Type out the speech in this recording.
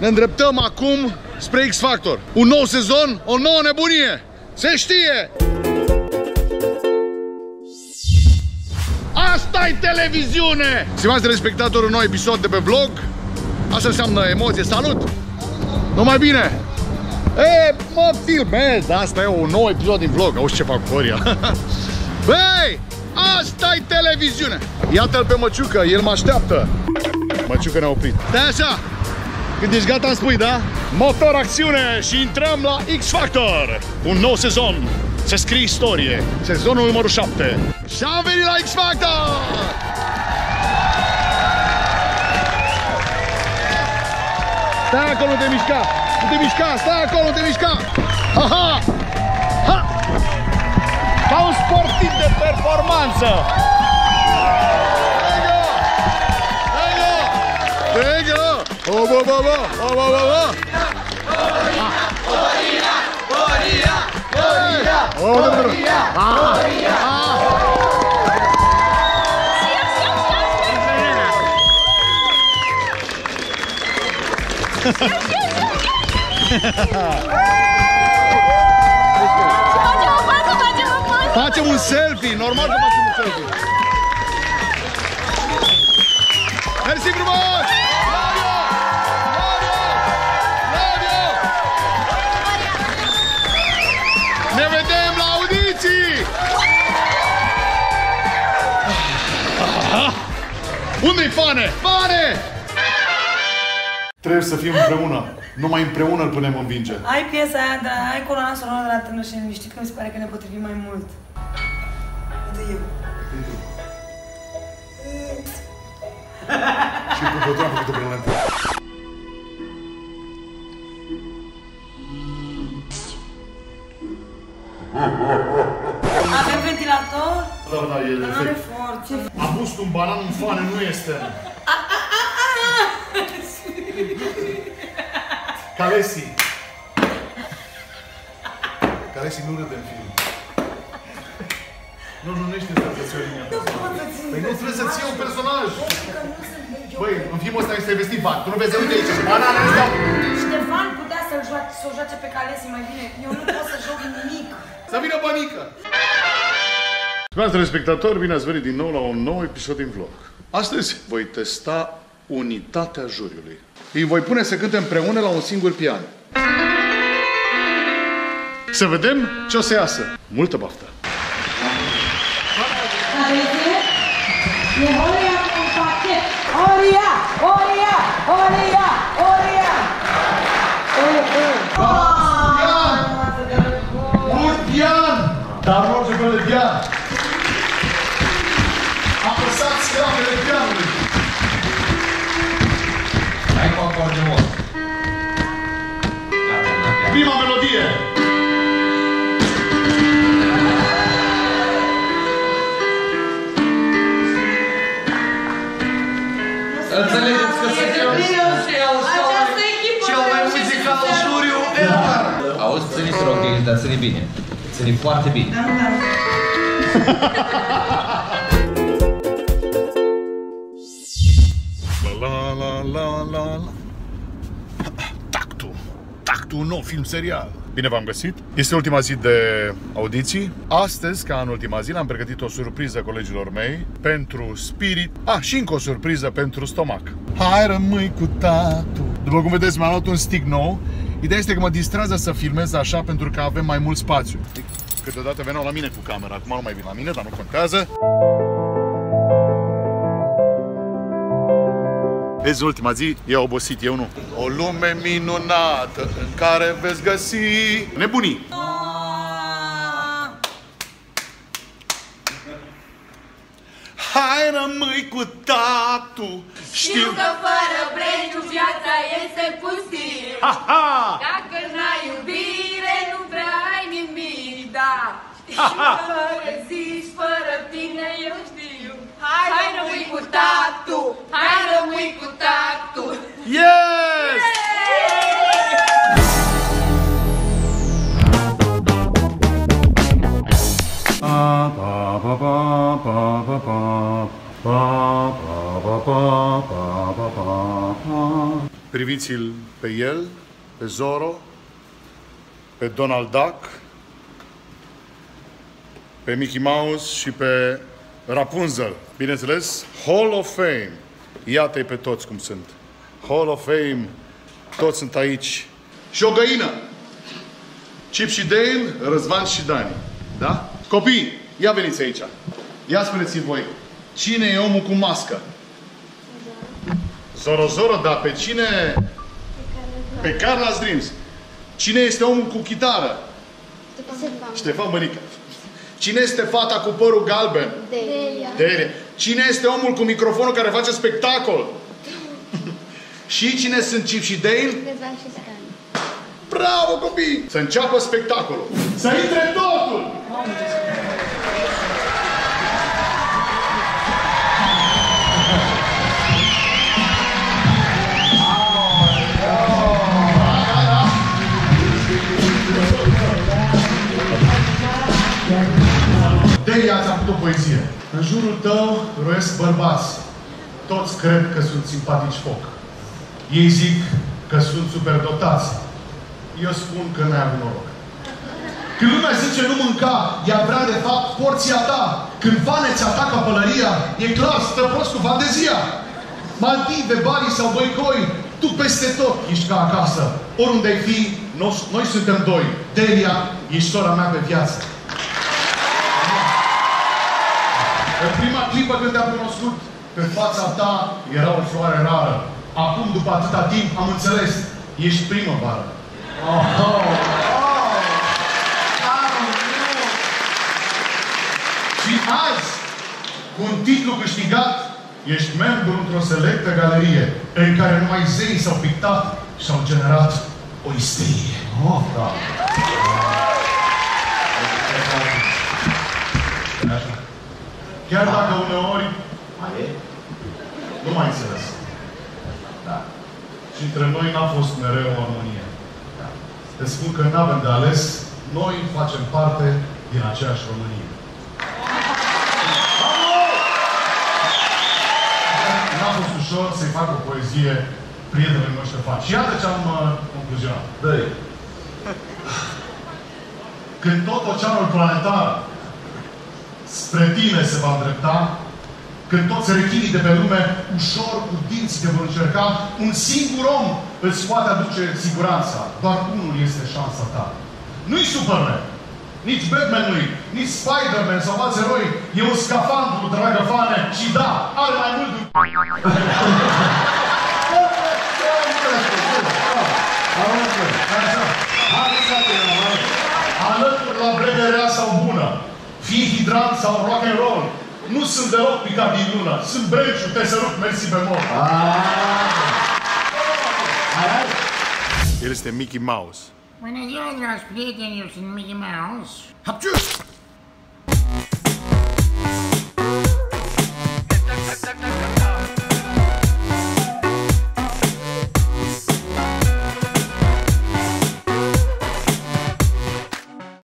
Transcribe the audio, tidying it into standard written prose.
Ne îndreptăm acum spre X Factor. Un nou sezon, o nouă nebunie. Se știe! Asta-i televiziune! Stimați telespectatori, un nou episod de pe vlog. Asta înseamnă emoție. Salut! Numai bine! E, mă filmez, asta e un nou episod din vlog. Auzi ce fac cu Horia. Băi, asta-i televiziune. Iată-l pe Măciucă, el mă așteaptă. Măciucă ne-a oprit. Stai așa, când ești gata îmi spui, da? Motor acțiune și intrăm la X Factor. Un nou sezon, se scrie istorie. Sezonul numărul 7. Și-am venit la X Factor! Stai acolo, te mișca! Nu te mișca, stai acolo, nu te mișca! Aha! Ha! Ca un sportiv de performanță! Venga! Venga! Venga! O, bo, bo, bo! O, bo, bo, bo! Horia! Horia! Horia! Horia! Horia! Horia! Horia! Facem un selfie, normal că facem un selfie. Mersi frumos! Maria! Maria! Ne vedem la audiții! Unde-i Fane? Fane! Trebuie să fim împreună. Numai împreună îl punem învinge. Ai piesa aia, dar ai coloana sonoră de la tânăr și știi că mi se pare că ne potrivim mai mult. Uite eu. Și cu totul am făcut-o prin lente. Avem ventilator? Da, da, e de efect. A pus un banan în Fane, nu este. Calesii. Calesii nu râde în film. Nu, nu ești în să-ți iei linia personajului. Păi nu trebuie să-ți iei un personaj. Băi, în filmul ăsta este vestit Van. Tu nu vezi de unde aici. Banana îți dau. Ștefan putea să-l joace pe Calesii mai bine. Eu nu pot să joc nimic. Să vină bănică. Stimați telespectatori, bine ați venit din nou la un nou episod din vlog. Astăzi voi testa unitatea juriului. Îi voi pune să cânte împreună la un singur pian. Să vedem ce o să iasă. Multă baftă! E Horia cu un pachet! Horia! Horia! Horia! Horia! Un pian! Dar nu orice fel de pian! Apăsați sclavele pianului! Prima melodie! Înțelegeți că se fie cel mai muzical juriu ever! Auzi, ține-i te rog de ei, dar ține-i bine. Ține-i foarte bine. La la la la la. Tactul, un nou film serial. Bine v-am găsit. Este ultima zi de audiții. Astăzi, ca în ultima zi, am pregătit o surpriză colegilor mei pentru spirit. Ah, și încă o surpriză pentru stomac. Hai, rămâi cu tatu. După cum vedeți, mi-am luat un stick nou. Ideea este că mă distrează să filmez așa pentru că avem mai mult spațiu. Câteodată veneau la mine cu camera. Acum nu mai vin la mine, dar nu contează. Vezi, ultima zi, e obosit, eu nu. O lume minunată în care veți găsi nebunii. Hai, rămâi cu tatu. Știu că fără Brenciu viața este pustie. Dacă n-ai iubire, nu prea ai nimic, da. Știu că fără zici, fără tine, eu știu. Hai, rămâi cu tatu. Hai, rămâi cu tatu. Yes! ghiți-l pe el, pe Zorro, pe Donald Duck, pe Mickey Mouse și pe Rapunzel. Bineînțeles, Hall of Fame. Iată-i pe toți cum sunt. Hall of Fame. Toți sunt aici. Și o găină. Chip și Dale, Razvan și Dani. Da? Copii, ia veniți aici. Ia spuneți-mi voi. Cine e omul cu mască? Zorro, Zorro, dar pe cine? Pe Carlos Dreams. Cine este omul cu chitară? Ștefan Mărica. Cine este fata cu părul galben? Delia. Delia. Cine este omul cu microfonul care face spectacol? Și cine sunt Chip și Dale? Razvan și Dani. Bravo, copii! Să înceapă spectacolul! Să intre totul! Delia, ți-am făcut o poezie. În jurul tău roiesc bărbați. Toți cred că sunt simpatici foc. Ei zic că sunt superdotați. Eu spun că n-ai avut noroc. Când lumea zice nu mânca, ea vrea de fapt porția ta. Când Vane ți atacă pălăria, e clar, stă prost cu fantezia. Maldive, Bali sau Băicoi, tu peste tot ești ca acasă. Oriunde ai fi, noi suntem doi. Delia, ești sora mea pe viață. În prima clipă când te-am cunoscut, pe fața ta era o floare rară. Acum, după atâta timp, am înțeles. Ești primăvară. Oh, oh, oh. Și azi, cu un titlu câștigat, ești membru într-o selectă galerie în care numai zeii s-au pictat și au generat o isterie. Oh, da. Chiar dacă uneori... Mai e? Nu mai înțeles. Da. Și între noi n-a fost mereu o armonie. Da. Te spun că n-avem de ales, noi facem parte din aceeași Românie. N-a fost ușor să-i fac o poezie prietenului meu Ștefan. Și iată ce am concluzionat. Dă-i. Când tot oceanul planetar spre tine se va îndrepta, când toți rechinii de pe lume ușor cu dinți te vor încerca, un singur om îți poate aduce siguranța. Doar unul este șansa ta. Nu-i Superman, nici Batman nu-i, nici Spider-Man sau alți eroi. E un scafandru, dragă Fane, și da, are mai mult de... Alături la brederea sau bună, fie hidrant sau rock and roll, nu sunt deloc picat din lună. Sunt Brenciu, te sărut, mersi pe mor. El este Mickey Mouse. Bună ziua, dragi prieteni, eu sunt Mickey Mouse. Hapciu!